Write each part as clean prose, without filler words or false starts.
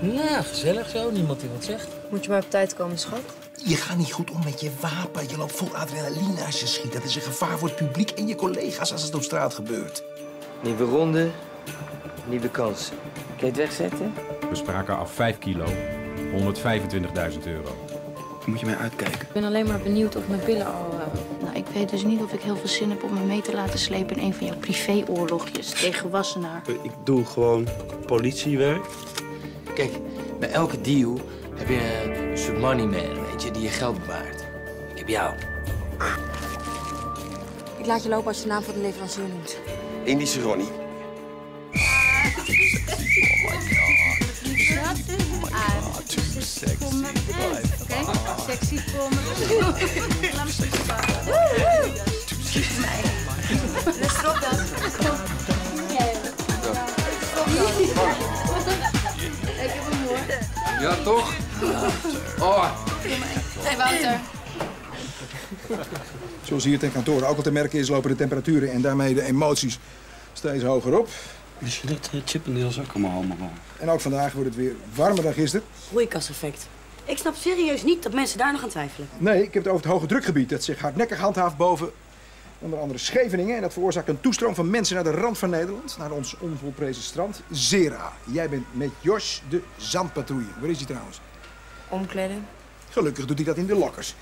Ja, gezellig zo. Niemand die wat zegt. Moet je maar op tijd komen, schat. Je gaat niet goed om met je wapen. Je loopt vol adrenaline als je schiet. Dat is een gevaar voor het publiek en je collega's als het op straat gebeurt. Nieuwe ronde, nieuwe kansen. Kun je het wegzetten? We spraken af 5 kilo, €125.000. Moet je mij uitkijken? Ik ben alleen maar benieuwd of mijn pillen al... Nou, ik weet dus niet of ik heel veel zin heb om me mee te laten slepen in een van jouw privéoorlogjes tegen Wassenaar. Ik doe gewoon politiewerk. Kijk, bij elke deal heb je een soort moneyman, weet je, die je geld bewaart. Ik heb jou. Ik laat je lopen als je de naam van de leverancier noemt. Indische Ronnie. Oh my god. Sexy komen. Ik heb hem hoor. Ja, toch? Oh. Hey Wouter. Zoals hier ten kantoor ook al te merken is, lopen de temperaturen en daarmee de emoties steeds hoger op. Misschien dat Chippendeels ook allemaal. En ook vandaag wordt het weer warmer dan gisteren. Broeikaseffect. Ik snap serieus niet dat mensen daar nog aan twijfelen. Nee, ik heb het over het hoge drukgebied dat zich hardnekkig handhaaft boven onder andere Scheveningen. En dat veroorzaakt een toestroom van mensen naar de rand van Nederland, naar ons onvolprezen strand. Zera, jij bent met Jos de Zandpatrouille. Waar is hij trouwens? Omkleden. Gelukkig doet hij dat in de lokkers.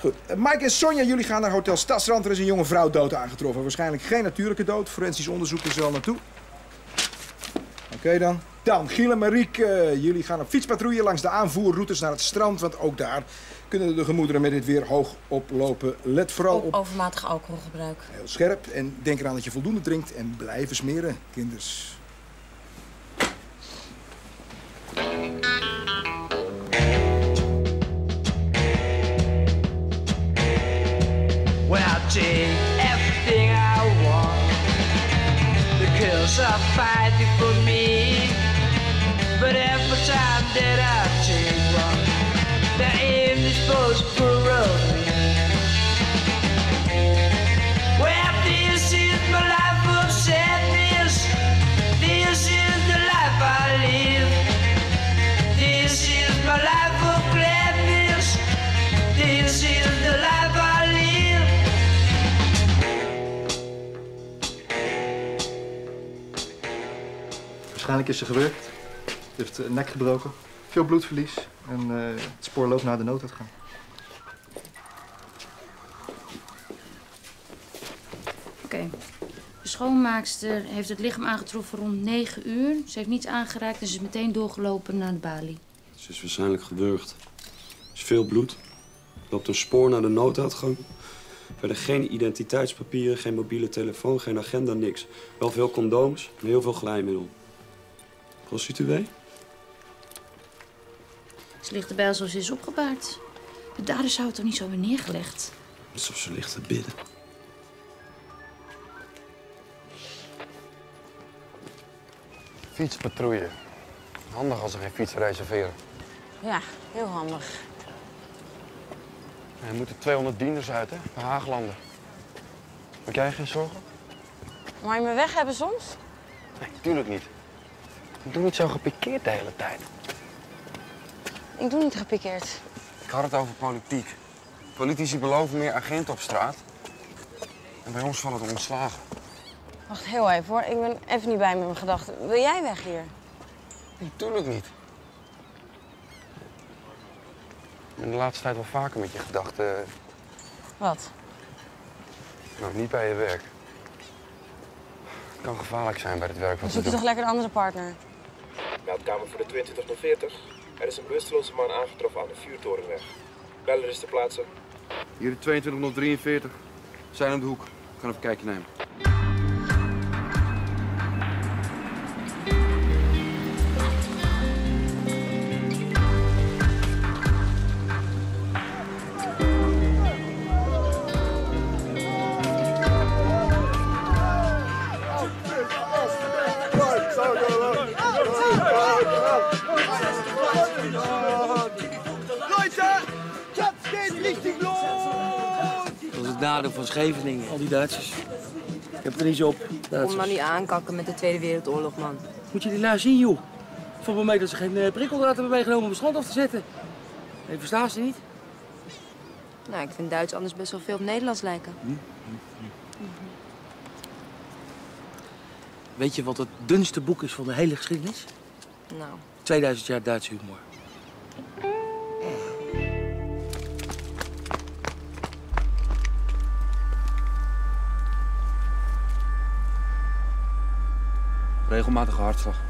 Goed, Mike en Sonja, jullie gaan naar Hotel Stadsrand. Er is een jonge vrouw dood aangetroffen. Waarschijnlijk geen natuurlijke dood. Forensisch onderzoek is er al naartoe. Oké dan. Dan, Giel en Marieke, jullie gaan op fietspatrouille langs de aanvoerroutes naar het strand. Want ook daar kunnen de gemoederen met dit weer hoog oplopen. Let vooral op overmatig alcoholgebruik. Heel scherp. En denk eraan dat je voldoende drinkt en blijven smeren, kinders. Well, take everything I want. The girls are fighting for me. But every time that I take one, the aim is supposed to corrode me. Well, this is my life of sadness. This is the life I live. This is my life of gladness. This is the life I live. Waarschijnlijk is ze gebeurd. Ze heeft de nek gebroken, veel bloedverlies en het spoor loopt naar de nooduitgang. Oké. De schoonmaakster heeft het lichaam aangetroffen rond 9 uur. Ze heeft niets aangeraakt en ze is meteen doorgelopen naar de balie. Ze is waarschijnlijk gewurgd. Er is veel bloed. Loopt een spoor naar de nooduitgang. Verder geen identiteitspapieren, geen mobiele telefoon, geen agenda, niks. Wel veel condooms en heel veel glijmiddel. Prostituee? Ze ligt erbij alsof ze is opgebaard. De daders zouden toch niet zo weer neergelegd? Alsof ze ligt te bidden. Fietspatrouille. Handig als ze geen fiets reserveren. Ja, heel handig. Er moeten 200 dienders uit, hè? Bij Haaglanden. Maak jij geen zorgen? Mag je me weg hebben soms? Nee, tuurlijk niet. Ik doe niet zo gepikeerd de hele tijd. Ik doe niet gepikeerd. Ik had het over politiek. Politici beloven meer agenten op straat. En bij ons vallen het ontslagen. Wacht heel even hoor, ik ben even niet bij met mijn gedachten. Wil jij weg hier? Natuurlijk niet. Ik ben de laatste tijd wel vaker met je gedachten. Wat? Nou, niet bij je werk. Het kan gevaarlijk zijn bij het werk. Dan zoek je toch lekker een andere partner? Meldkamer voor de 2240. Er is een bewusteloze man aangetroffen aan de Vuurtorenweg. Beller is ter plaatse. Hier de 2243. Zijn om de hoek. Ik ga even een kijkje nemen. Van Scheveningen, al die Duitsers. Ik heb er iets op. Duitsers. Kom nou niet aankakken met de Tweede Wereldoorlog, man. Moet je die laten zien, joh. Valt me mee dat ze geen prikkeldraad hebben meegenomen om het strand af te zetten. Nee, verstaan ze niet? Nou, ik vind Duits anders best wel veel op Nederlands lijken. Weet je wat het dunste boek is van de hele geschiedenis? Nou. 2000 jaar Duits humor. Regelmatige hartslag.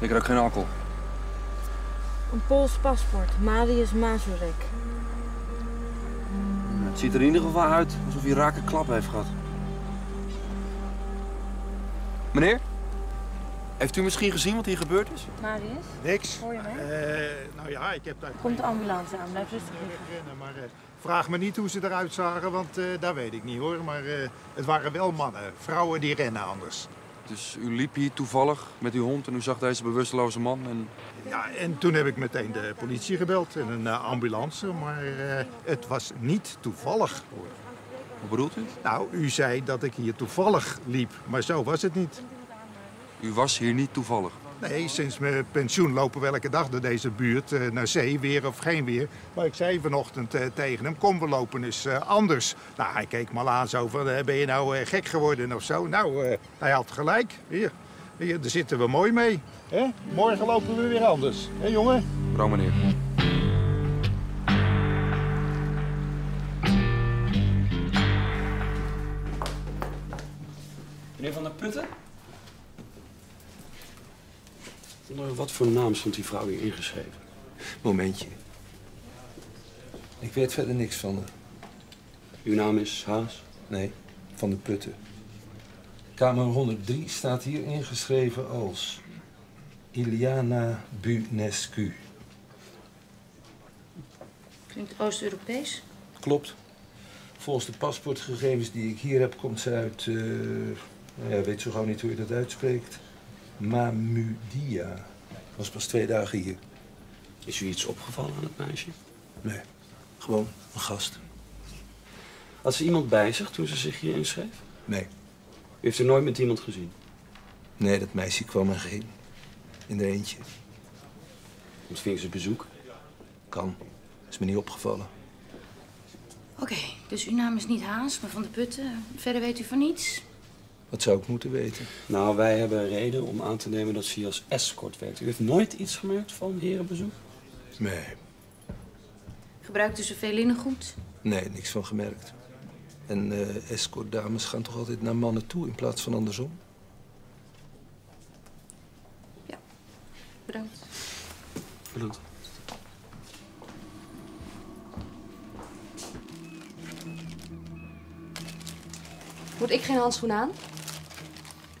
Ik ruik geen alcohol. Een Pools paspoort, Marius Mazurek. Het ziet er in ieder geval uit alsof hij raak een klap heeft gehad. Meneer, heeft u misschien gezien wat hier gebeurd is? Marius? Niks. Hoor je mij? Nou ja, ik heb daar... Komt de ambulance aan, blijf rustig liggen. Maar, vraag me niet hoe ze eruit zagen, want daar weet ik niet hoor. Maar het waren wel mannen, vrouwen die rennen anders. Dus u liep hier toevallig met uw hond en u zag deze bewusteloze man en... Ja, en toen heb ik meteen de politie gebeld en een ambulance, maar het was niet toevallig hoor. Wat bedoelt u? Nou, u zei dat ik hier toevallig liep, maar zo was het niet. U was hier niet toevallig? Nee, sinds mijn pensioen lopen we elke dag door deze buurt, naar zee, weer of geen weer. Maar ik zei vanochtend tegen hem, kom we lopen eens anders. Nou, hij keek me al aan zo van, ben je nou gek geworden of zo? Nou, hij had gelijk. Hier, daar zitten we mooi mee. Hè? Morgen lopen we weer anders. Hè, jongen? Bro, meneer. Meneer Van der Putten? Onder wat voor naam stond die vrouw hier ingeschreven? Momentje. Ik weet verder niks van haar. Uw naam is Haas? Nee, Van der Putten. Kamer 103 staat hier ingeschreven als Iliana Bunescu. Klinkt Oost-Europees? Klopt. Volgens de paspoortgegevens die ik hier heb, komt ze uit... ja, weet zo gauw niet hoe je dat uitspreekt. Mahmoudia. Was pas 2 dagen hier. Is u iets opgevallen aan het meisje? Nee, gewoon een gast. Had ze iemand bij zich toen ze zich hier inschreef? Nee. U heeft er nooit met iemand gezien? Nee, dat meisje kwam en ging. In haar eentje. Ontving ze bezoek? Kan. Is me niet opgevallen. Oké, dus uw naam is niet Haas, maar Van der Putten. Verder weet u van niets? Wat zou ik moeten weten? Nou, wij hebben een reden om aan te nemen dat ze hier als escort werkt. U heeft nooit iets gemerkt van herenbezoek? Nee. Gebruikt u zoveel linnengoed? Nee, niks van gemerkt. En escortdames gaan toch altijd naar mannen toe in plaats van andersom? Ja, bedankt. Bedankt. Moet ik geen handschoenen aan?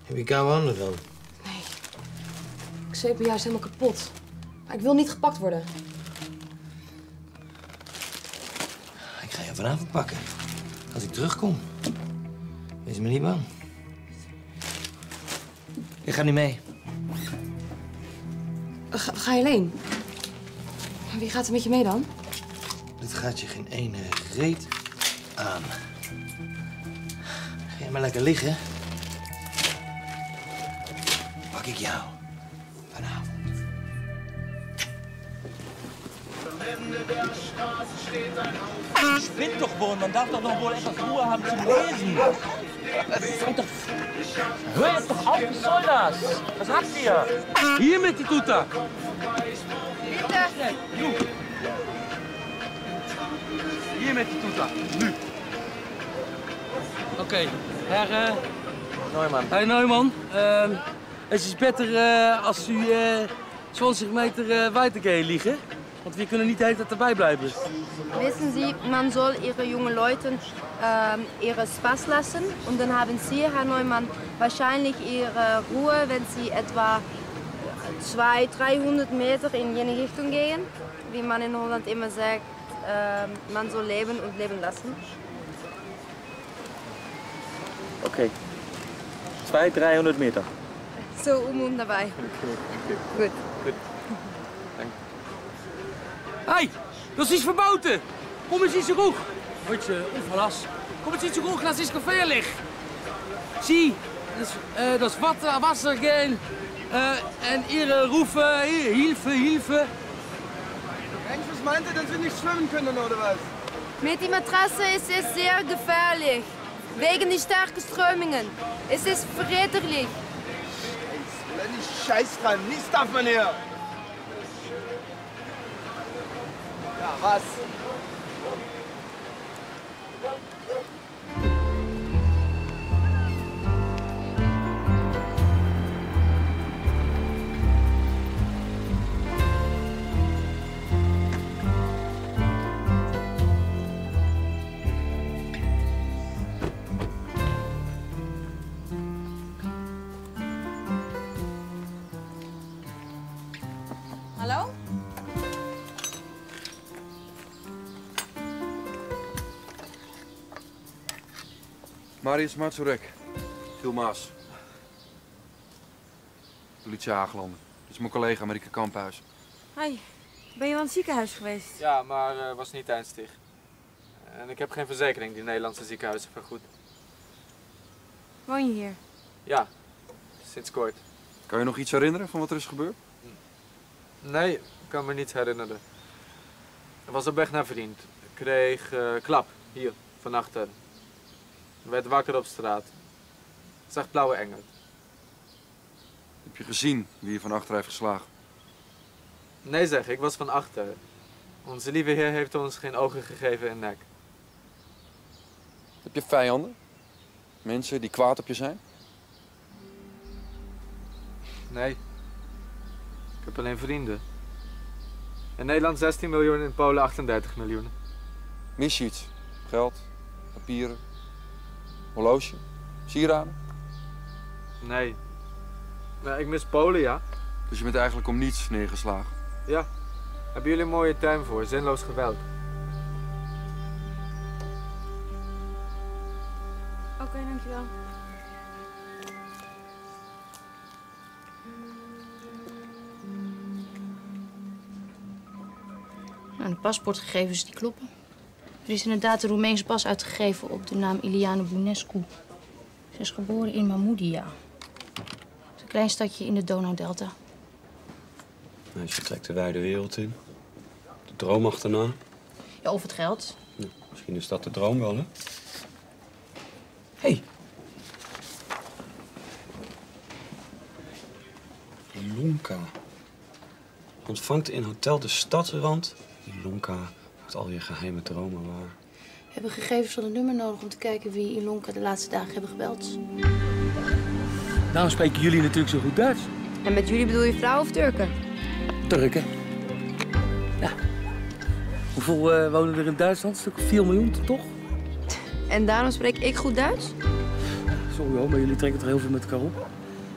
Heb je koude handen dan? Nee. Ik zweet me juist helemaal kapot. Maar ik wil niet gepakt worden. Ik ga je vanavond pakken. Als ik terugkom. Wees me niet bang. Ik ga niet mee. Ga je alleen? Wie gaat er met je mee dan? Dit gaat je geen ene reet aan. Ga je maar lekker liggen. Pak ik jou vanavond. Spinnt doch wohl, man darf doch noch wohl etwas Ruhe haben zu lesen. Das ist doch... Hör jetzt doch auf, was soll das? Was habt ihr? Hier mit die Tuta. Bitte. Hier mit die Tuta. Nu. Okay, Herr Neumann. Herr Neumann. Het is beter als u 20 meter weiter gaat liggen, want we kunnen niet de hele tijd erbij blijven. Wissen Sie, man soll ihre jungen Leuten ihre Spaß lassen und dann haben Sie, Herr Neumann, wahrscheinlich ihre Ruhe, wenn Sie etwa 200-300 Meter in jene Richtung gehen, wie man in Holland immer sagt, man soll leben und leben lassen. Okay, 200-300 Meter. Zo om daarbij. Goed. Goed. Dank. Hey, dat is verboden. Kom eens in de hoek. Weet je, onverlas. Kom eens in de hoek, dat is gevaarlijk. Sie, das Wasser gehen und ihre Rufe, Hilfe, Hilfe. Eigentlich meint ihr, dass wir nicht schwimmen können, oder was? Mit der Matratze ist es sehr gefährlich, wegen der starken Strömungen. Es ist verräterlich. Scheiß dran, nichts darf man hier. Ja, was? Marius Mazurek, Phil Maas. Politie Haaglanden. Dit is mijn collega Marieke Kamphuis. Hi, ben je aan het ziekenhuis geweest? Ja, maar was niet ernstig. En ik heb geen verzekering die Nederlandse ziekenhuizen vergoed. Woon je hier? Ja, sinds kort. Kan je nog iets herinneren van wat er is gebeurd? Nee, ik kan me niet herinneren. Ik was op weg naar vriend. Ik kreeg klap, hier, van achter. Ik werd wakker op straat. Ik zag blauwe engel. Heb je gezien wie je van achter heeft geslagen? Nee zeg, ik was van achter. Onze lieve Heer heeft ons geen ogen gegeven en nek. Heb je vijanden? Mensen die kwaad op je zijn? Nee. Ik heb alleen vrienden. In Nederland 16 miljoen, in Polen 38 miljoen. Mis je iets? Geld, papieren? Horloge? Sieraden? Nee. Nou, ik mis Polen, ja. Dus je bent eigenlijk om niets neergeslagen? Ja. Hebben jullie een mooie term voor, zinloos geweld. Oké, dankjewel. Nou, de paspoortgegevens die kloppen. Er is inderdaad de Roemeense pas uitgegeven op de naam Iliana Bunescu. Ze is geboren in Mahmoudia. Het is een klein stadje in de Donau Delta. Nee, ze trekt de wijde wereld in. De droom achterna. Ja, of het geld. Ja, misschien is dat de droom wel, hè? Hé. Hey. Ilonka. Ontvangt in Hotel de Stadsrand. Ilonka. Al je geheime dromen waar. We hebben gegevens van een nummer nodig om te kijken wie Ilonka de laatste dagen hebben gebeld. Daarom spreken jullie natuurlijk zo goed Duits. En met jullie bedoel je vrouwen of Turken? Turken. Ja. Hoeveel wonen er in Duitsland? Een stuk 4 miljoen, toch? En daarom spreek ik goed Duits? Sorry hoor, maar jullie trekken er heel veel met elkaar op.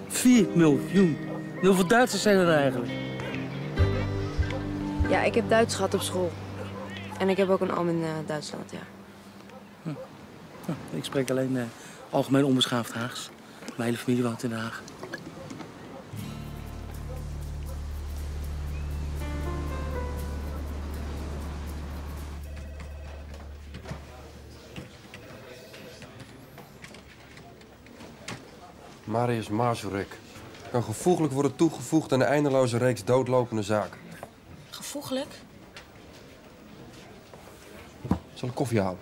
4 miljoen. En hoeveel Duitsers zijn er nou eigenlijk? Ja, ik heb Duits gehad op school. En ik heb ook een oom in Duitsland, ja. Hm. Ja. Ik spreek alleen algemeen onbeschaafd Haags. Mijn hele familie woont in Den Haag. Marius Mazurek kan gevoeglijk worden toegevoegd aan de eindeloze reeks doodlopende zaken. Gevoeglijk? Zal ik koffie halen?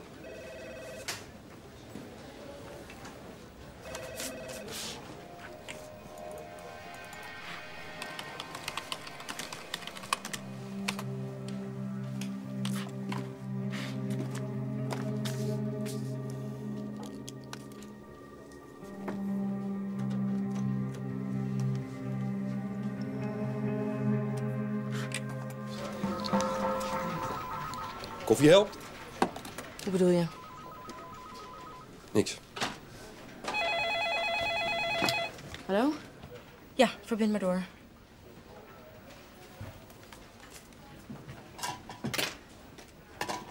Koffie helpt? Hoe bedoel je? Niks. Hallo? Ja, verbind maar door.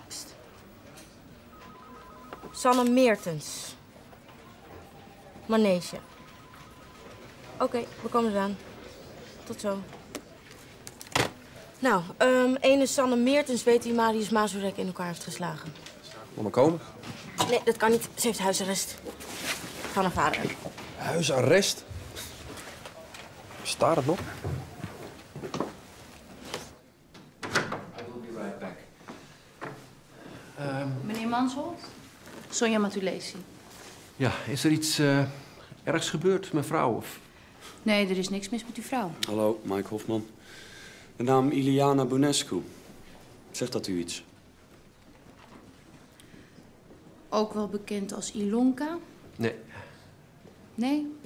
Pst. Sanne Meertens. Manege. Oké, we komen eraan. Tot zo. Nou, ene Sanne Meertens weet die Marius Mazurek in elkaar heeft geslagen. Kom maar komen. Nee, dat kan niet. Ze heeft huisarrest. van haar vader. Huisarrest? Staat het nog? Meneer Mansholt? Sonja Matulessy. Ja, is er iets ergs gebeurd met vrouw? Of? Nee, er is niks mis met uw vrouw. Hallo, Mike Hofman. De naam Iliana Bunescu. Zegt dat u iets? Ook wel bekend als Ilonka? Nee. Nee?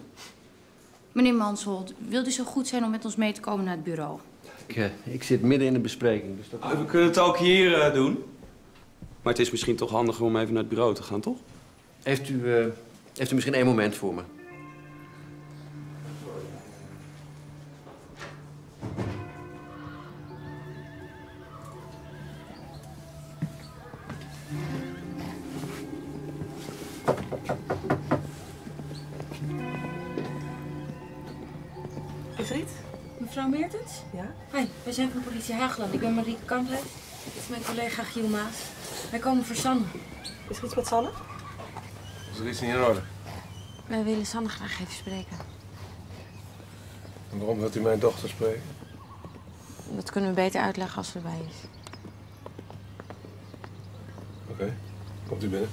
Meneer Mansholt, wilt u zo goed zijn om met ons mee te komen naar het bureau? Ik zit midden in de bespreking. Dus dat... we kunnen het ook hier doen. Maar het is misschien toch handiger om even naar het bureau te gaan, toch? Heeft u misschien één moment voor me? Ingrid? Mevrouw Meertens? Ja? Hi, wij zijn van politie Haaglanden. Ik ben Marieke Kamphuis. Dit is mijn collega Phil Maas. Wij komen voor Sanne. Is er iets met Sanne? Is er iets niet in orde? Wij willen Sanne graag even spreken. En waarom wilt u mijn dochter spreken? Dat kunnen we beter uitleggen als ze erbij is. Oké, komt u binnen.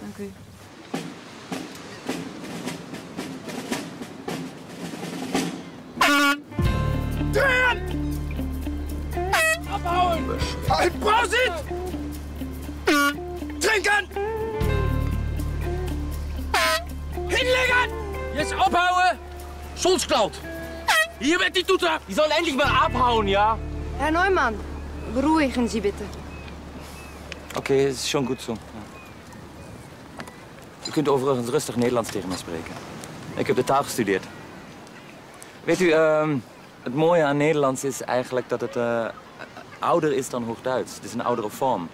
Dank u. Abhouden! Prosit! Trinken! Hinlegen! Jetzt abhauen! Schulzklaut! Hier wird die Tuta! Die sollen endlich mal abhauen, ja? Herr Neumann, beruhigen Sie bitte. Okay, ist schon gut so. Ja. U kunt overigens rustig Nederlands tegen me spreken. Ik heb de taal gestudeerd. Weet u, het mooie aan Nederlands is eigenlijk dat het ouder is dan Hoogduits. Het is een oudere vorm.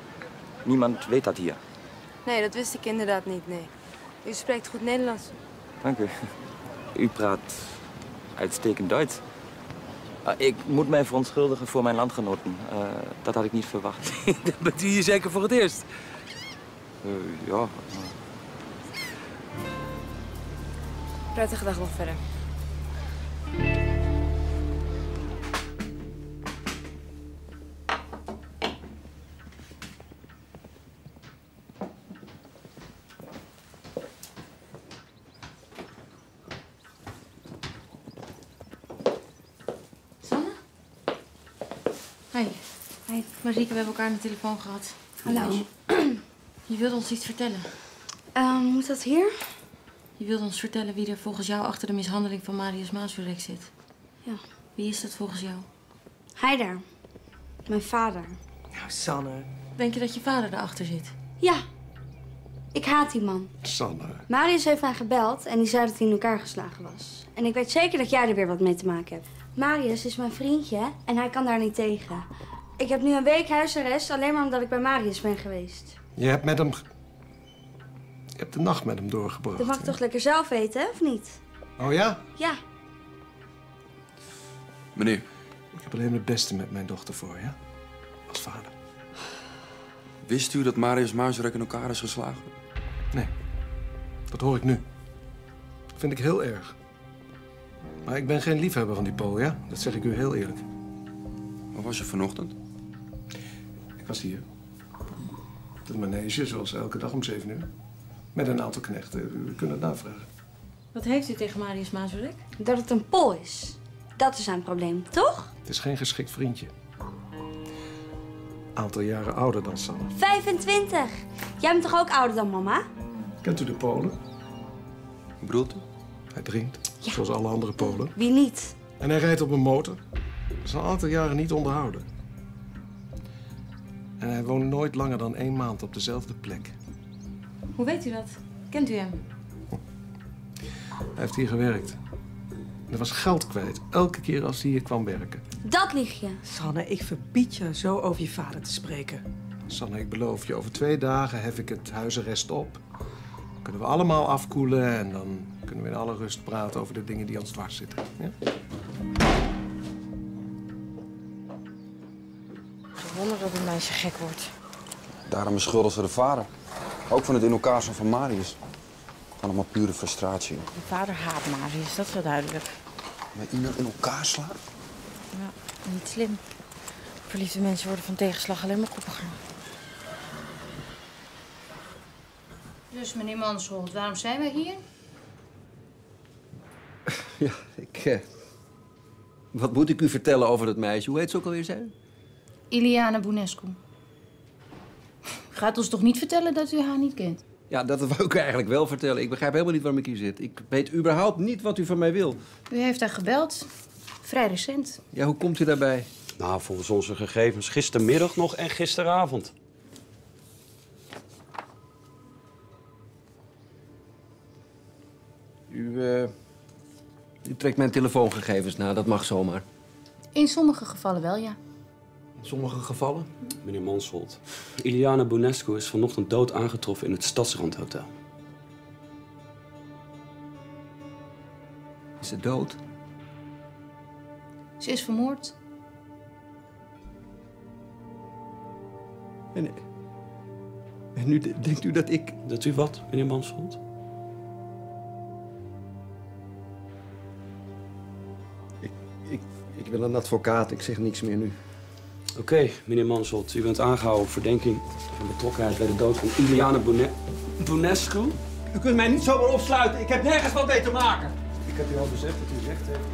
Niemand weet dat hier. Nee, dat wist ik inderdaad niet, nee. U spreekt goed Nederlands. Dank u. U praat uitstekend Duits. Ik moet mij verontschuldigen voor mijn landgenoten. Dat had ik niet verwacht. Dat bent u hier zeker voor het eerst? Ja. Prettige dag nog verder. Marieke, we hebben elkaar aan de telefoon gehad. Hallo. Je wilde ons iets vertellen. Moet dat hier? Je wilde ons vertellen wie er volgens jou achter de mishandeling van Marius Mazurek zit. Ja. Wie is dat volgens jou? Hij daar. Mijn vader. Nou, Sanne. Denk je dat je vader daarachter zit? Ja. Ik haat die man. Sanne. Marius heeft mij gebeld en die zei dat hij in elkaar geslagen was. En ik weet zeker dat jij er weer wat mee te maken hebt. Marius is mijn vriendje en hij kan daar niet tegen. Ik heb nu een week huisarrest, alleen maar omdat ik bij Marius ben geweest. Je hebt met hem... Je hebt de nacht met hem doorgebracht. Dat mag ik toch lekker zelf weten, hè? Of niet? Oh ja? Ja. Meneer. Ik heb alleen het beste met mijn dochter voor, ja? Als vader. Wist u dat Marius Mazurek in elkaar is geslagen? Nee. Dat hoor ik nu. Dat vind ik heel erg. Maar ik ben geen liefhebber van die Pool, ja? Dat zeg ik u heel eerlijk. Waar was je vanochtend? Ik was hier. De manege, zoals elke dag om 7 uur. Met een aantal knechten. We kunnen het navragen. Wat heeft u tegen Marius Mazurek? Dat het een Pool is. Dat is zijn probleem, toch? Het is geen geschikt vriendje. Aantal jaren ouder dan Sanne. 25! Jij bent toch ook ouder dan mama? Kent u de Polen? Wat bedoelt u? Hij drinkt, ja. Zoals alle andere Polen. Wie niet? En hij rijdt op een motor. Dat is een aantal jaren niet onderhouden. En hij woont nooit langer dan 1 maand op dezelfde plek. Hoe weet u dat? Kent u hem? Hij heeft hier gewerkt. Er was geld kwijt, elke keer als hij hier kwam werken. Dat lieg je. Sanne, ik verbied je zo over je vader te spreken. Sanne, ik beloof je, over 2 dagen hef ik het huisarrest op. Dan kunnen we allemaal afkoelen en dan kunnen we in alle rust praten over de dingen die ons dwars zitten. Ja? Wonder dat een meisje gek wordt. Daarom beschuldigen ze de vader. Ook van het in elkaar slaan van Marius. Allemaal pure frustratie. Mijn vader haat Marius, dat is wel duidelijk. Maar iemand in elkaar slaan? Ja, niet slim. Verliefde mensen worden van tegenslag alleen maar koppiger. Dus meneer Mansholt, waarom zijn wij hier? Ja, ik... wat moet ik u vertellen over dat meisje? Hoe heet ze ook alweer, zei u? Iliana Bunescu. Gaat ons toch niet vertellen dat u haar niet kent? Ja, dat wou ik eigenlijk wel vertellen. Ik begrijp helemaal niet waarom ik hier zit. Ik weet überhaupt niet wat u van mij wil. U heeft haar gebeld. Vrij recent. Ja, hoe komt u daarbij? Nou, volgens onze gegevens gistermiddag nog en gisteravond. U trekt mijn telefoongegevens na, dat mag zomaar. In sommige gevallen wel, ja. In sommige gevallen? Meneer Mansholt, Iliana Bunescu is vanochtend dood aangetroffen in het Stadsrand Hotel. Is ze dood? Ze is vermoord. En nu denkt u dat ik... Dat u wat, meneer Mansholt? Ik ben een advocaat, ik zeg niks meer nu. Oké, meneer Mansholt, u bent aangehouden op verdenking van betrokkenheid bij de dood van Iliana Bunescu. U kunt mij niet zomaar opsluiten, ik heb nergens wat mee te maken. Ik heb u al gezegd wat u zegt heeft.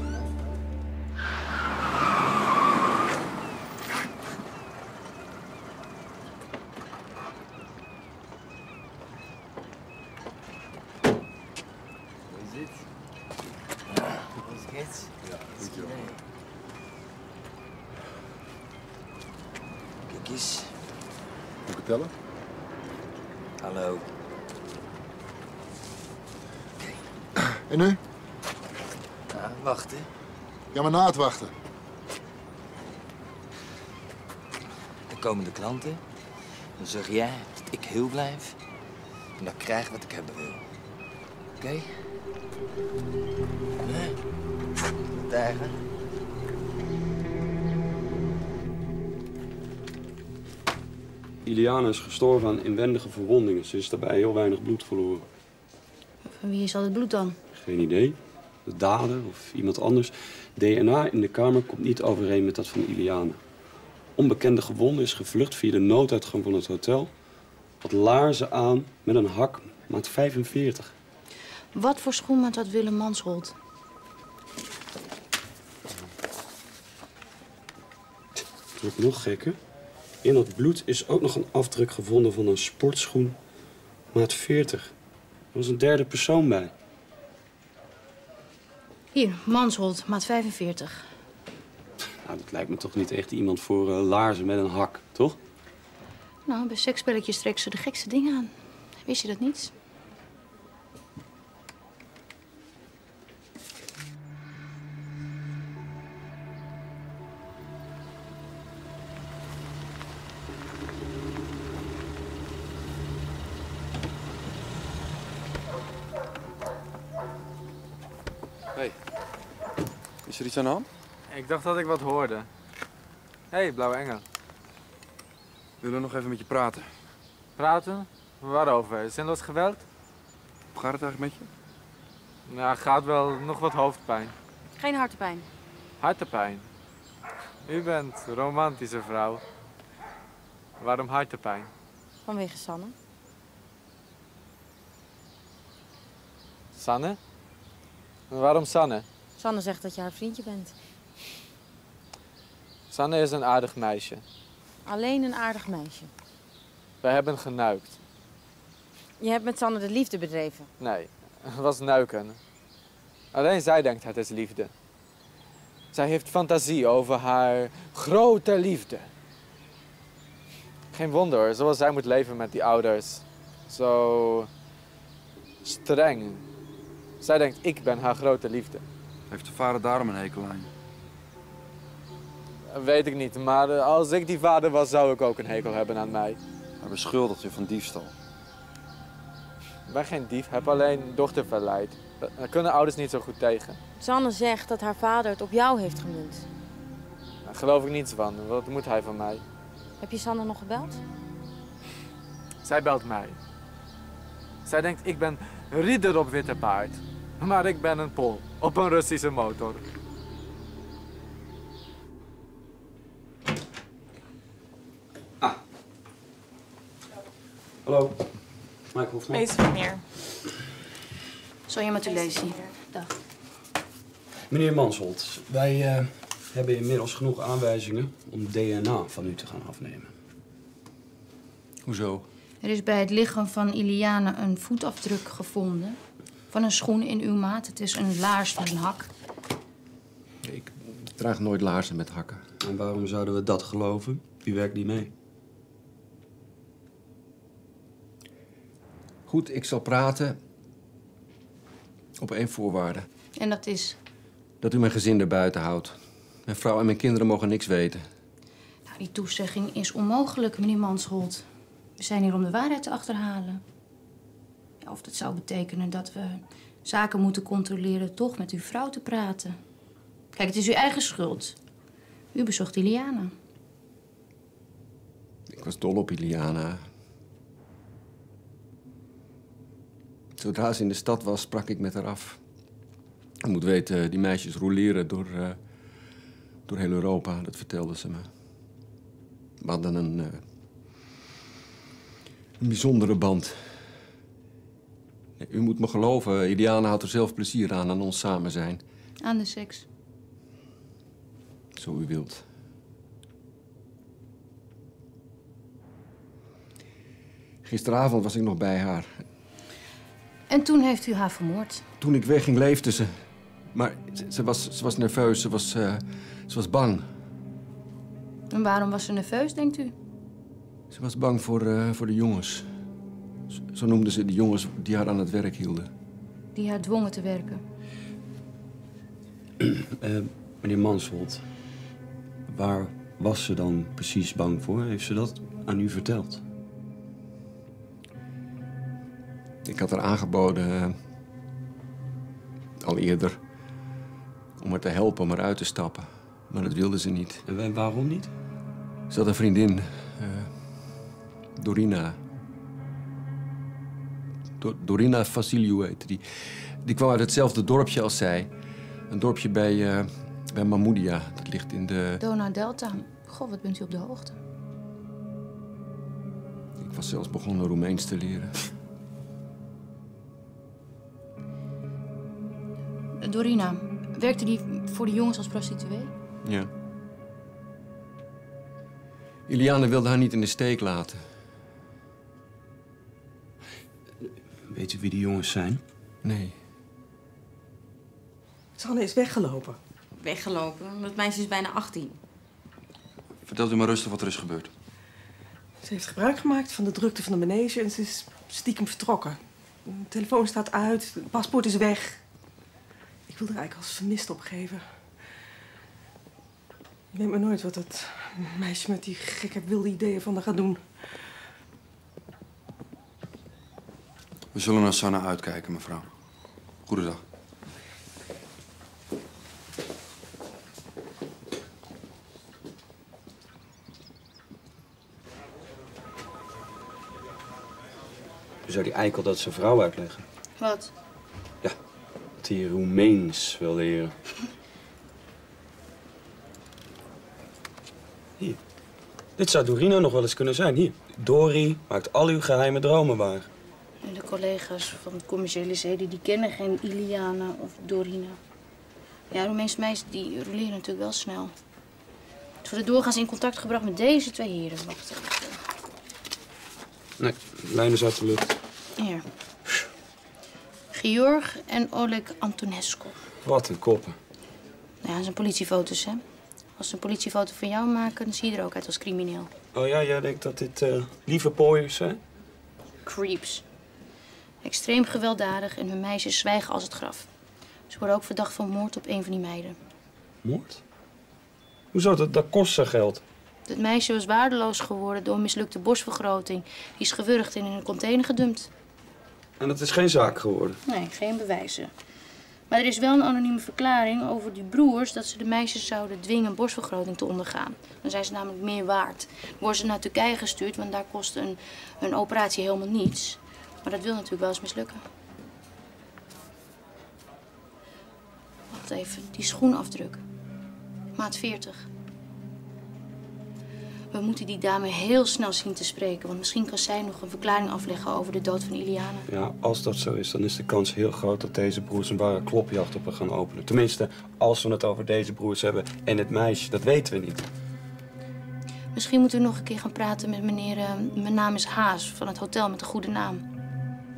Hallo. En nu? Ja, wachten. Ja, maar na het wachten. Dan komen de klanten. Dan zeg jij dat ik heel blijf. En dan krijg ik wat ik hebben wil. Oké? Nee? Wat eigenlijk? Iliana is gestorven aan inwendige verwondingen. Ze is daarbij heel weinig bloed verloren. Van wie is al het bloed dan? Geen idee. De dader of iemand anders. DNA in de kamer komt niet overeen met dat van Iliana. Onbekende gewonde is gevlucht via de nooduitgang van het hotel. Had laarzen aan met een hak, maat 45. Wat voor schoenmaat had Willem Mansholt? Dat wordt nog gekker. In dat bloed is ook nog een afdruk gevonden van een sportschoen, maat 40. Er was een derde persoon bij. Hier, Mansholt, maat 45. Nou, dat lijkt me toch niet echt iemand voor laarzen met een hak, toch? Nou, bij seksspelletjes trekken ze de gekste dingen aan. Wist je dat niet? Is er iets aan de hand? Ik dacht dat ik wat hoorde. Hé, Blauwe Engel. We willen nog even met je praten. Praten? Waarover? Zinloos geweld? Hoe gaat het eigenlijk met je? Nou, gaat wel. Nog wat hoofdpijn. Geen hartepijn. Hartepijn? U bent een romantische vrouw. Waarom hartepijn? Vanwege Sanne. Sanne? Waarom Sanne? Sanne zegt dat je haar vriendje bent. Sanne is een aardig meisje. Alleen een aardig meisje. Wij hebben genuikt. Je hebt met Sanne de liefde bedreven? Nee, het was nuiken. Alleen zij denkt het is liefde. Zij heeft fantasie over haar grote liefde. Geen wonder, zoals zij moet leven met die ouders. Zo streng. Zij denkt, ik ben haar grote liefde. Heeft de vader daarom een hekel aan je? Weet ik niet, maar als ik die vader was, zou ik ook een hekel hebben aan mij. Hij beschuldigt je van diefstal. Ik ben geen dief, heb alleen dochter verleid. Daar kunnen ouders niet zo goed tegen. Sanne zegt dat haar vader het op jou heeft gemunt. Daar geloof ik niets van. Wat moet hij van mij? Heb je Sanne nog gebeld? Zij belt mij. Zij denkt, ik ben ridder op witte paard. Maar ik ben een Pool, op een Russische motor. Ah. Hallo, Mike Hofman. Meester meneer. Sonja Matulessy. Dag. Meneer Mansholt, wij hebben inmiddels genoeg aanwijzingen om DNA van u te gaan afnemen. Hoezo? Er is bij het lichaam van Iliana een voetafdruk gevonden. Van een schoen in uw maat. Het is een laars met een hak. Ik draag nooit laarzen met hakken. En waarom zouden we dat geloven? U werkt niet mee. Goed, ik zal praten op één voorwaarde. En dat is? Dat u mijn gezin erbuiten houdt. Mijn vrouw en mijn kinderen mogen niks weten. Nou, die toezegging is onmogelijk, meneer Mansholt. We zijn hier om de waarheid te achterhalen. Ja, of dat zou betekenen dat we zaken moeten controleren, toch met uw vrouw te praten. Kijk, het is uw eigen schuld. U bezocht Iliana. Ik was dol op Iliana. Zodra ze in de stad was, sprak ik met haar af. Je moet weten, die meisjes rouleren door heel Europa. Dat vertelde ze me. We hadden een bijzondere band. Nee, u moet me geloven, Iliana had er zelf plezier aan ons samen zijn. Aan de seks. Zo u wilt. Gisteravond was ik nog bij haar. En toen heeft u haar vermoord? Toen ik wegging, leefde ze. Maar ze was nerveus, ze was bang. En waarom was ze nerveus, denkt u? Ze was bang voor de jongens. Zo noemden ze de jongens die haar aan het werk hielden. Die haar dwongen te werken. Meneer Mansholt, waar was ze dan precies bang voor? Heeft ze dat aan u verteld? Ik had haar aangeboden, al eerder, om haar te helpen om eruit te stappen. Maar dat wilde ze niet. En waarom niet? Ze had een vriendin, Dorina. Dorina Vasiliu heette die. Die kwam uit hetzelfde dorpje als zij. Een dorpje bij Mahmoudia. Dat ligt in de... Donau Delta. Goh, wat bent u op de hoogte. Ik was zelfs begonnen Roemeens te leren. Dorina, werkte die voor de jongens als prostituee? Ja. Iliana wilde haar niet in de steek laten. Weet u wie die jongens zijn? Nee. Sanne is weggelopen. Weggelopen? Dat meisje is bijna 18. Vertelt u maar rustig wat er is gebeurd. Ze heeft gebruik gemaakt van de drukte van de manege en ze is stiekem vertrokken. De telefoon staat uit, het paspoort is weg. Ik wil er eigenlijk als vermist opgeven. Ik weet maar nooit wat dat meisje met die gekke wilde ideeën van haar gaat doen. We zullen naar Sanne uitkijken, mevrouw. Goedendag. Zou die eikel dat zijn vrouw uitleggen? Wat? Ja, dat hij Roemeens wil leren. Hier. Dit zou Dorina nog wel eens kunnen zijn. Hier. Dori maakt al uw geheime dromen waar. De collega's van de commerciële zeden die kennen geen Iliana of Dorina. Ja, Roemeense meisjes die roleren natuurlijk wel snel. Ze worden doorgaans in contact gebracht met deze twee heren. Wacht even. Nee, de lijn is uit de lucht. Ja. Georg en Oleg Antonescu. Wat een koppen. Nou ja, dat zijn politiefoto's, hè. Als ze een politiefoto van jou maken, dan zie je er ook uit als crimineel. Oh ja, jij denkt dat dit lieve pooiers zijn? Creeps. Extreem gewelddadig en hun meisjes zwijgen als het graf. Ze worden ook verdacht van moord op een van die meiden. Moord? Hoezo? Dat kost ze geld. Dat meisje was waardeloos geworden door een mislukte borstvergroting. Die is gewurgd en in een container gedumpt. En dat is geen zaak geworden? Nee, geen bewijzen. Maar er is wel een anonieme verklaring over die broers dat ze de meisjes zouden dwingen een borstvergroting te ondergaan. Dan zijn ze namelijk meer waard. Dan worden ze naar Turkije gestuurd, want daar kost een operatie helemaal niets. Maar dat wil natuurlijk wel eens mislukken. Wacht even, die schoenafdruk. Maat 40. We moeten die dame heel snel zien te spreken, want misschien kan zij nog een verklaring afleggen over de dood van Iliana. Ja, als dat zo is, dan is de kans heel groot dat deze broers een ware klopjacht op haar gaan openen. Tenminste, als we het over deze broers hebben en het meisje, dat weten we niet. Misschien moeten we nog een keer gaan praten met meneer, mijn naam is Haas, van het hotel met een goede naam.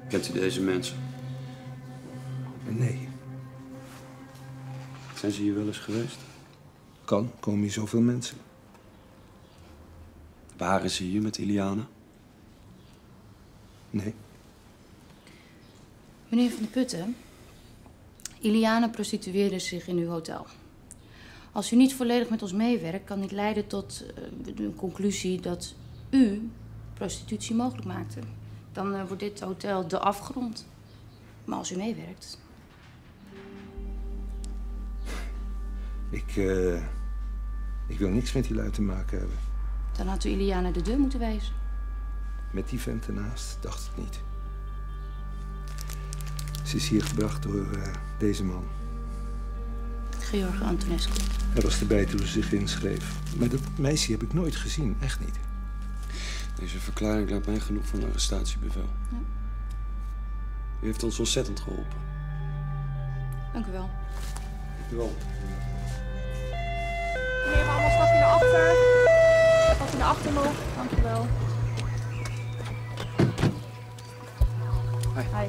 Kent u deze mensen? Nee. Zijn ze hier wel eens geweest? Kan, komen hier zoveel mensen. Waren ze hier met Iliana? Nee. Meneer Van der Putten, Iliana prostitueerde zich in uw hotel. Als u niet volledig met ons meewerkt, kan dit leiden tot de conclusie dat u prostitutie mogelijk maakte. Dan wordt dit hotel de afgrond. Maar als u meewerkt... Ik wil niks met die lui te maken hebben. Dan had u Iliana de deur moeten wijzen. Met die vent ernaast dacht ik niet. Ze is hier gebracht door deze man. Georg Antonescu. Hij was erbij toen ze zich inschreef. Maar dat meisje heb ik nooit gezien, echt niet. Deze verklaring laat mij genoeg van een arrestatiebevel. Ja. U heeft ons ontzettend geholpen. Dank u wel. Dank u wel. Meneer, allemaal stapje naar achter. Stapje naar achter nog. Dank u wel. Hi. Hi.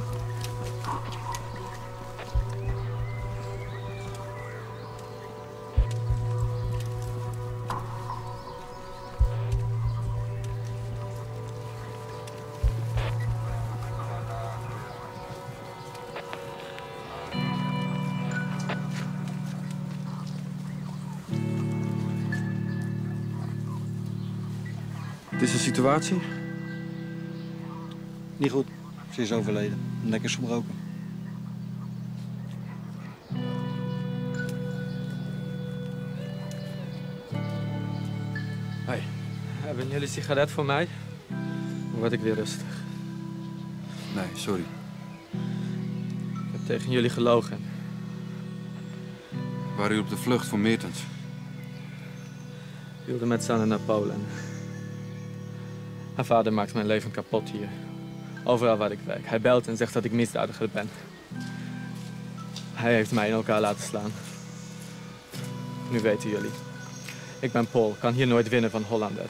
Dit is de situatie? Niet goed. Ze is overleden. Een nek is gebroken. Hoi. Hebben jullie sigaret voor mij? Dan word ik weer rustig. Nee, sorry. Ik heb tegen jullie gelogen. Waren jullie op de vlucht voor Meertens? Ik wilde met Sanne naar Polen. Haar vader maakt mijn leven kapot hier. Overal waar ik werk. Hij belt en zegt dat ik misdadiger ben. Hij heeft mij in elkaar laten slaan. Nu weten jullie. Ik ben Pool, kan hier nooit winnen van Hollander.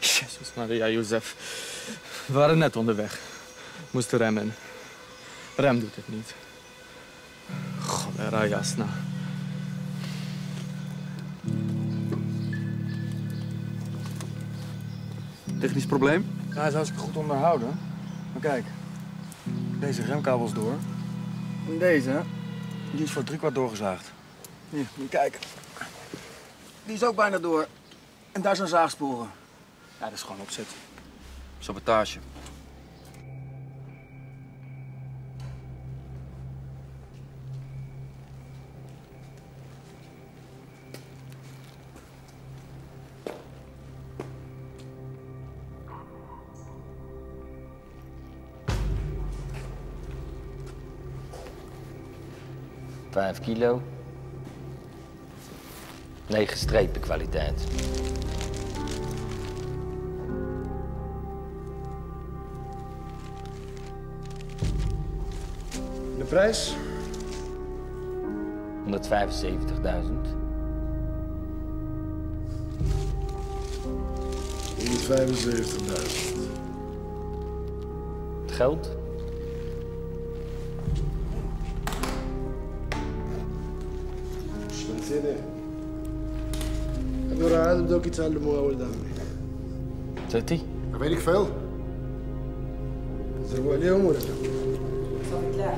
Jezus Maria, Jozef. We waren net onderweg. Moesten remmen. Rem doet het niet. Cholera jasna. Technisch probleem? Nou, hij is hartstikke goed onderhouden. Maar kijk, deze remkabel is door. En deze, die is voor 3/4 doorgezaagd. Hier, kijk. Die is ook bijna door. En daar zijn zaagsporen. Ja, dat is gewoon opzet. Sabotage. Kilo. 9 strepen kwaliteit. De prijs? 175.000. 175.000. Het geld? أنا راعي بدوك يتعلموا أول دعمي. تاتي؟ عبالك فاول؟ تضربوا عليهم ولا لا؟ صوت لا.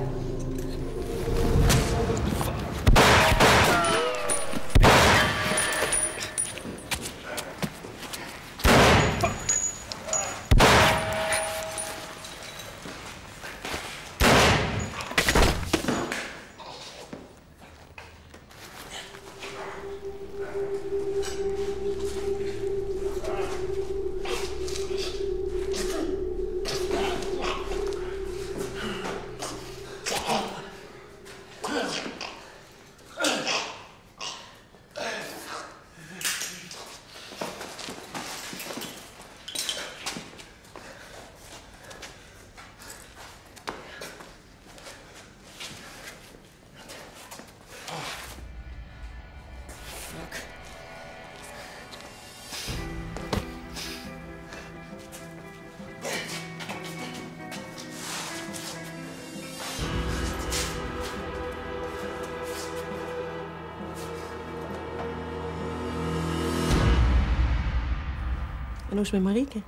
En hoe is het met Marieke?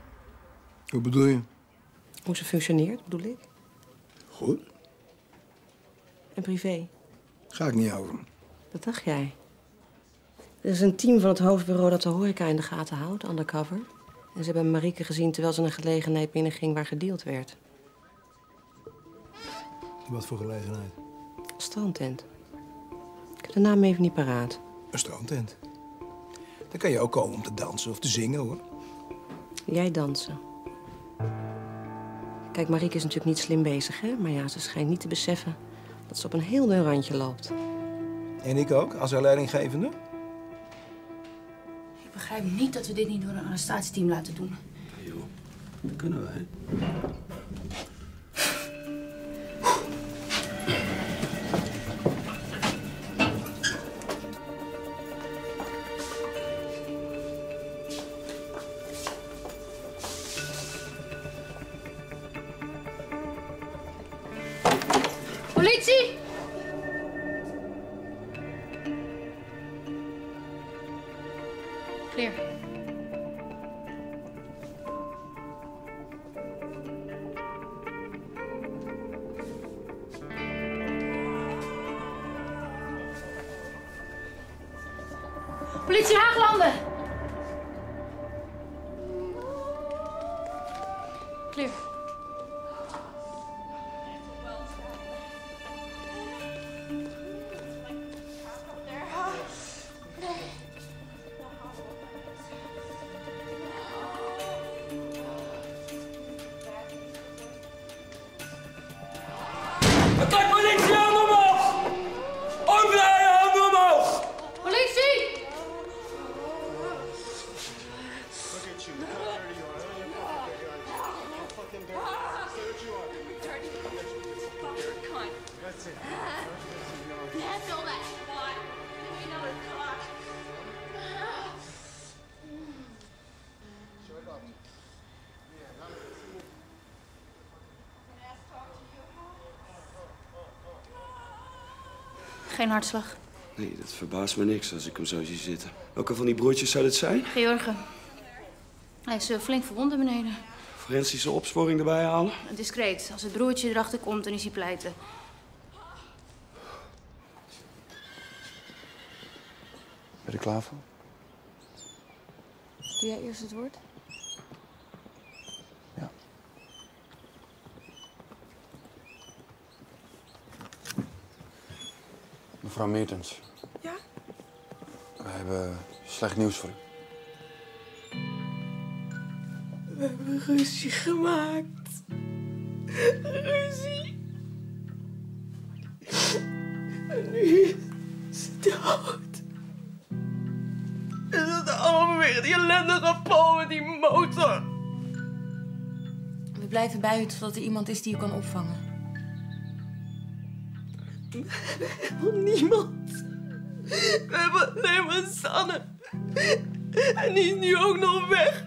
Hoe bedoel je? Hoe ze functioneert, bedoel ik. Goed. En privé? Ga ik niet over. Dat dacht jij. Er is een team van het hoofdbureau dat de horeca in de gaten houdt, undercover. En ze hebben Marieke gezien terwijl ze een gelegenheid binnenging waar gedeeld werd. Wat voor gelegenheid? Een strandtent. Ik heb de naam even niet paraat. Een strandtent? Dan kan je ook komen om te dansen of te zingen, hoor. Jij dansen. Kijk, Marieke is natuurlijk niet slim bezig, hè? Maar ja, ze schijnt niet te beseffen dat ze op een heel dun randje loopt. En ik ook, als haar leidinggevende. Ik begrijp niet dat we dit niet door een arrestatieteam laten doen. Ja, joh, dat kunnen wij. Politie Haaglanden! Clear. Geen hartslag. Nee, dat verbaast me niks als ik hem zo zie zitten. Welke van die broertjes zou dit zijn? Georgen. Hij is flink verwonden beneden. Forensische opsporing erbij halen? Discreet. Als het broertje erachter komt, dan is hij pleiten. Ben je er klaar voor? Doe jij eerst het woord? Ja. Mevrouw Meertens. Ja? We hebben slecht nieuws voor u. We hebben ruzie gemaakt. Ruzie. En nu is het dood. Is het allemaal weer die ellendige val met die motor. We blijven bij u totdat er iemand is die u kan opvangen. We hebben niemand. We hebben alleen maar Sanne. En die is nu ook nog weg.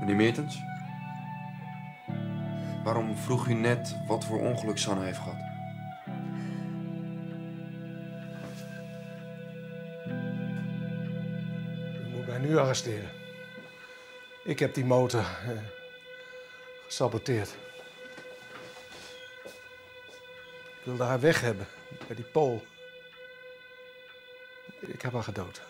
Meneer Meertens? Waarom vroeg u net wat voor ongeluk Sanne heeft gehad? U moet mij nu arresteren. Ik heb die motor gesaboteerd. Ik wilde haar weg hebben, bij die Pool. Ik heb haar gedood.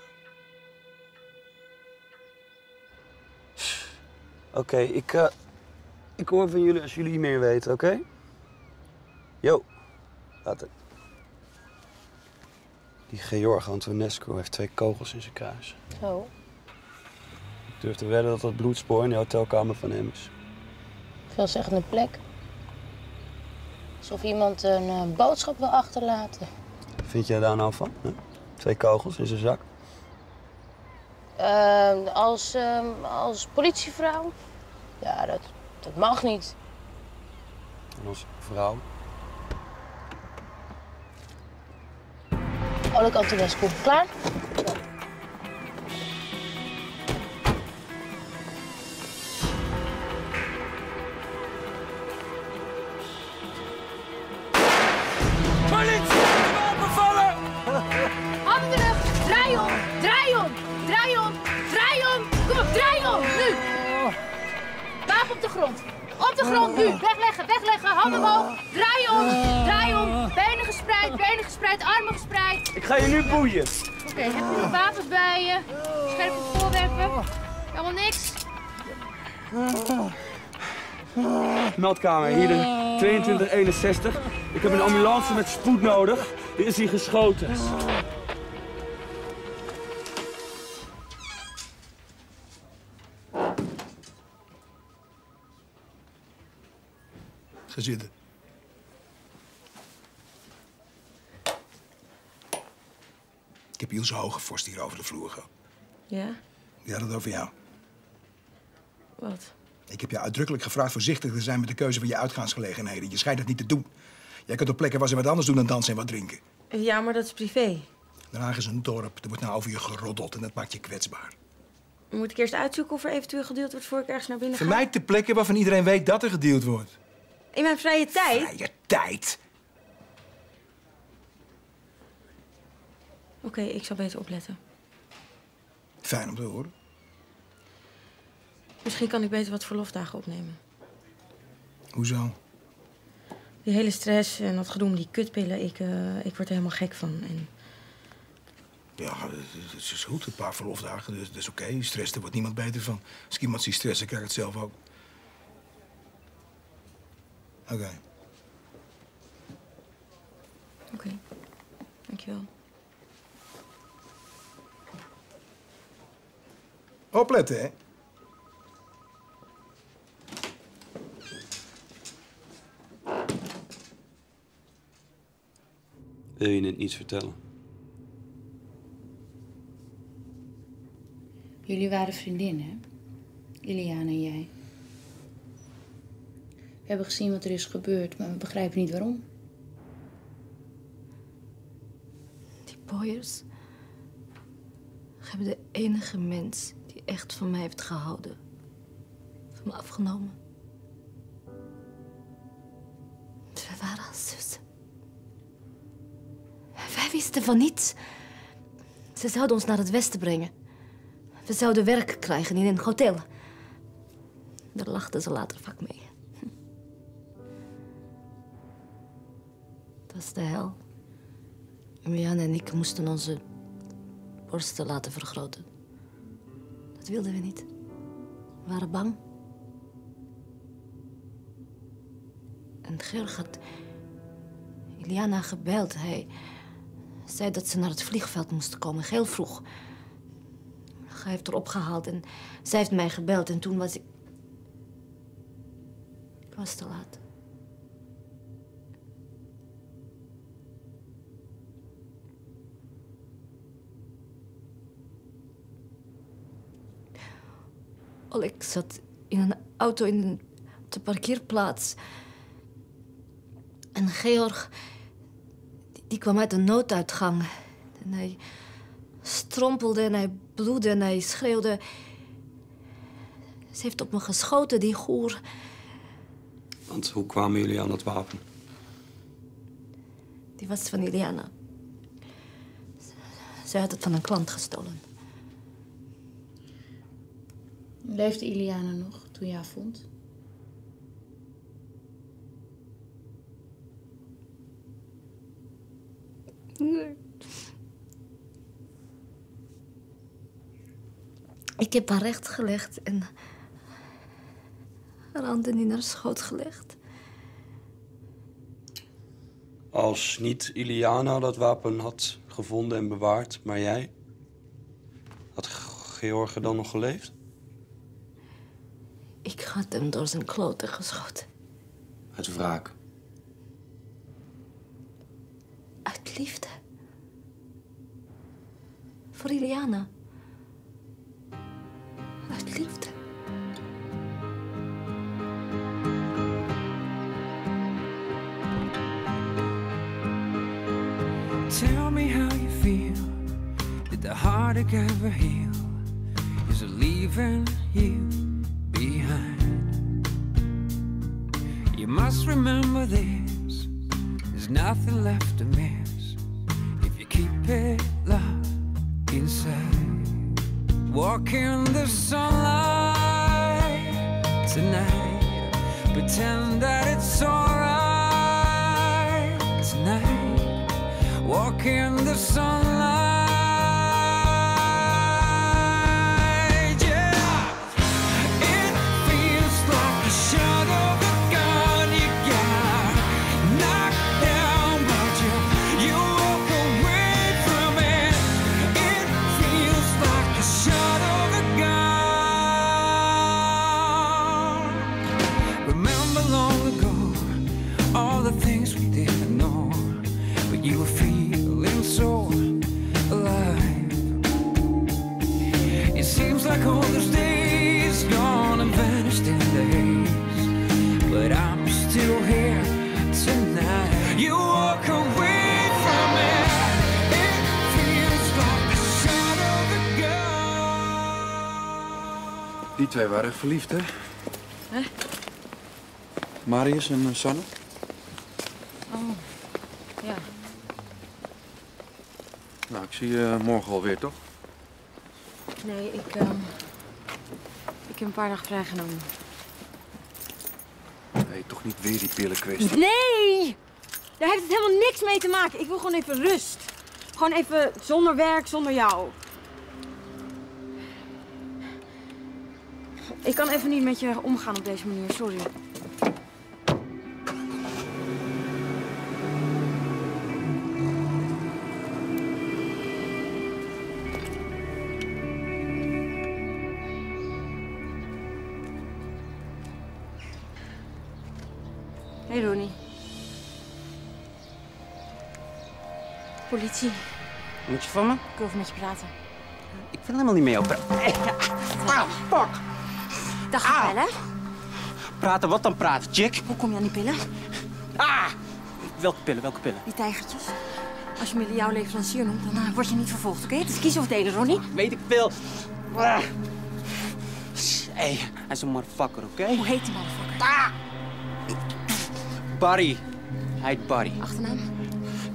Oké, ik hoor van jullie als jullie meer weten, oké? Jo, later. Die Georg Antonescu heeft 2 kogels in zijn kruis. Oh. Ik durf te wedden dat dat bloedspoor in de hotelkamer van hem is. Veelzeggende plek. Alsof iemand een boodschap wil achterlaten. Vind jij daar nou van? Hè? 2 kogels in zijn zak. Als politievrouw? Ja, dat mag niet. En als vrouw? Oleg Antonescu, klaar? Zo. Draai om! Draai om! Draai om! Op de grond. Op de grond nu. Wegleggen, wegleggen. Handen omhoog. Draai om. Benen gespreid. Armen gespreid. Ik ga je nu boeien. Oké, heb je nog wapens bij je? Scherpe voorwerpen? Helemaal niks? Meldkamer, hier de 2261. Ik heb een ambulance met spoed nodig. Er is hier geschoten. Ga zitten. Ik heb Ilse Hogevorst hier over de vloer gehad. Ja? Die had het over jou. Wat? Ik heb je uitdrukkelijk gevraagd voorzichtig te zijn met de keuze van je uitgaansgelegenheden. Je schijnt het niet te doen. Jij kunt op plekken waar ze wat anders doen dan dansen en wat drinken. Ja, maar dat is privé. Den Haag is een dorp. Er wordt nou over je geroddeld en dat maakt je kwetsbaar. Moet ik eerst uitzoeken of er eventueel gedeeld wordt voor ik ergens naar binnen ga? Vermijd de plekken waarvan iedereen weet dat er gedeeld wordt. In mijn vrije tijd? Vrije tijd? Oké, ik zal beter opletten. Fijn om te horen. Misschien kan ik beter wat verlofdagen opnemen. Hoezo? Die hele stress en dat gedoe met die kutpillen, ik word er helemaal gek van. En... ja, dat is goed. Een paar verlofdagen, dat is oké. Stress, daar wordt niemand beter van. Als iemand ziet stressen, krijg ik het zelf ook. Oké. Dankjewel. Opletten, hè? Wil je het niet vertellen? Jullie waren vriendinnen, hè? Iliana en jij. We hebben gezien wat er is gebeurd, maar we begrijpen niet waarom. Die Boyers hebben de enige mens die echt van mij heeft gehouden, van me afgenomen. We waren als zussen. Wij wisten van niets. Ze zouden ons naar het westen brengen. We zouden werk krijgen in een hotel. Daar lachten ze later vaak mee. Dat is de hel. Jan en ik moesten onze borsten laten vergroten. Dat wilden we niet. We waren bang. En Georg had Iliana gebeld. Hij zei dat ze naar het vliegveld moest komen, heel vroeg. Hij heeft haar opgehaald en zij heeft mij gebeld. En toen was ik... ik was te laat. Oleg zat in een auto op de parkeerplaats. En Georg, die kwam uit de nooduitgang. En hij strompelde en hij bloedde en hij schreeuwde. Ze heeft op me geschoten, die goer. Want hoe kwamen jullie aan het wapen? Die was van Iliana. Ze had het van een klant gestolen. Leefde Iliana nog toen je haar vond? Nee. Ik heb haar recht gelegd en haar handen in haar schoot gelegd. Als niet Iliana dat wapen had gevonden en bewaard, maar jij, had George dan nog geleefd? Ik had hem door zijn kloten geschoten. Uit wraak? Uit liefde. Voor Iliana. Uit liefde. Tell me how you feel. Did the heartache ever heal? Is it leaving you behind? You must remember this. There's nothing left to miss if you keep it locked inside. Walk in the sunlight tonight. Pretend that it's alright tonight. Walk in the sunlight. Die twee waren verliefd, hè? Huh? Marius en Sanne. Oh, ja. Nou, ik zie je morgen alweer, toch? Nee, ik heb een paar dagen vrijgenomen. Nee, toch niet weer die pillenkwestie? Nee! Daar heeft het helemaal niks mee te maken. Ik wil gewoon even rust. Gewoon even zonder werk, zonder jou. Ik kan even niet met je omgaan op deze manier, sorry. Hey Ronnie. Politie. Moet je van me? Ik wil even met je praten. Ik wil helemaal niet mee op. Ah, fuck! Dag, ah. Pillen. Praten, wat dan praten, chick? Hoe kom je aan die pillen? Ah! Welke pillen, welke pillen? Die tijgertjes. Als je me jouw leverancier noemt, dan word je niet vervolgd, oké? Dus kies of delen, Ronnie. Weet ik veel. Ah. Hey, hij is een motherfucker, oké? Hoe heet die motherfucker? Ah. Barry. Hij heet Barry. Achternaam?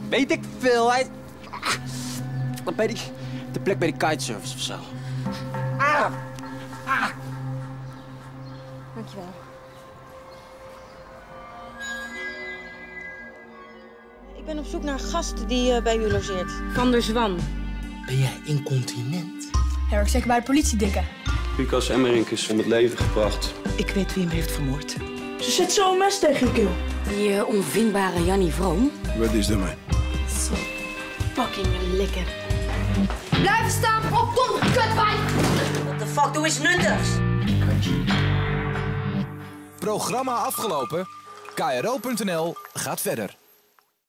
Weet ik veel, hij... Ah. Bij die... De plek bij de kitesurfers of zo. Ah! Ah! Dankjewel. Ik ben op zoek naar een gast die bij u logeert. Van der Zwan. Ben jij incontinent? Ja, ik zeg bij de politie, dikke. Lucas Emmerink is om het leven gebracht. Ik weet wie hem heeft vermoord. Ze zet zo'n mes tegen je keel. Die onvindbare Jannie Vroom. Wat is dat, man? Zo fucking lekker. Blijven staan, opdonder, kutwijn! Wat de fuck doe is nunders? Programma afgelopen. KRO.nl gaat verder.